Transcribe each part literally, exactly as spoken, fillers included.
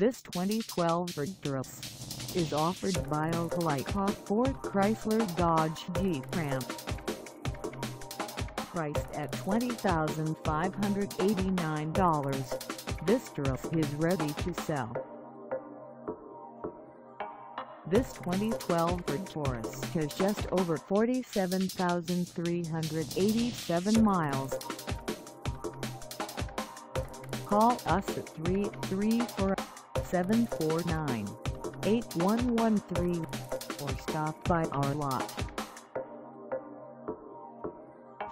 This twenty twelve Taurus is offered by Opelika Ford Chrysler Dodge Jeep Ram. Priced at twenty thousand five hundred eighty-nine dollars, this Taurus is ready to sell. This twenty twelve Ford Taurus has just over forty-seven thousand three hundred eighty-seven miles. Call us at three three four, seven four nine, eight one one three or stop by our lot.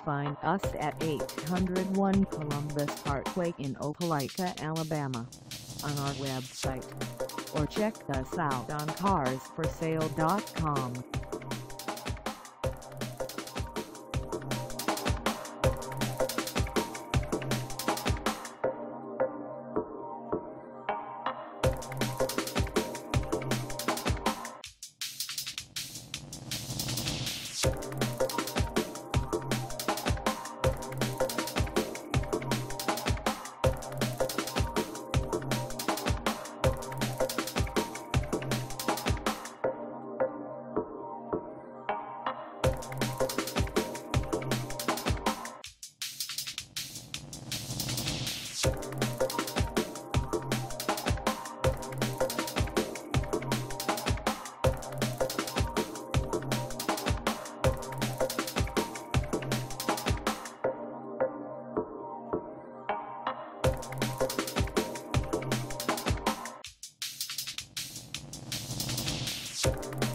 Find us at eight hundred one Columbus Parkway in Opelika, Alabama, on our website, or check us out on cars for sale dot com. We'll be right back.